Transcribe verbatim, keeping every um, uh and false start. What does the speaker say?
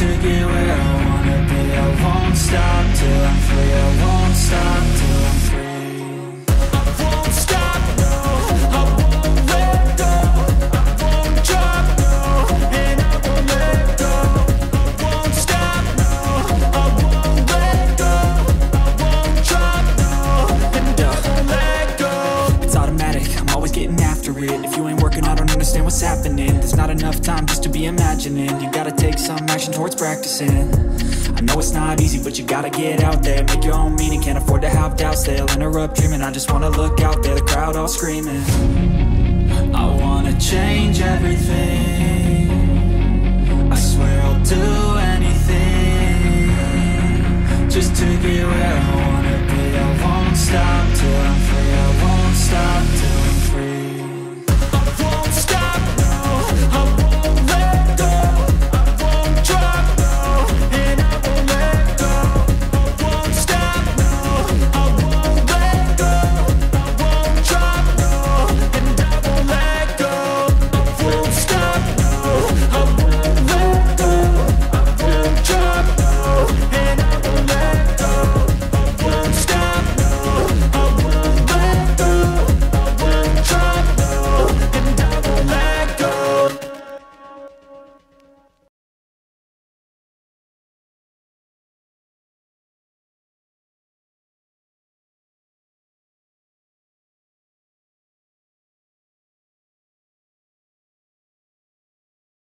to get where I wanna be. I won't stop till I'm free. I won't stop till I'm free. I won't stop, no, I won't let go. I won't drop, no, and I won't let go. I won't stop, no, I won't let go. I won't drop, no, and I won't let go. It's automatic, I'm always getting after it. If you ain't working, I don't understand what's happening. There's not enough time just to be imagining. You gotta take some action towards practicing. I know it's not easy, but you gotta get out there. Make your own meaning, can't afford to have doubts. They'll interrupt dreaming, I just wanna look out there. The crowd all screaming. I wanna change everything. I swear I'll do anything just to get where I want.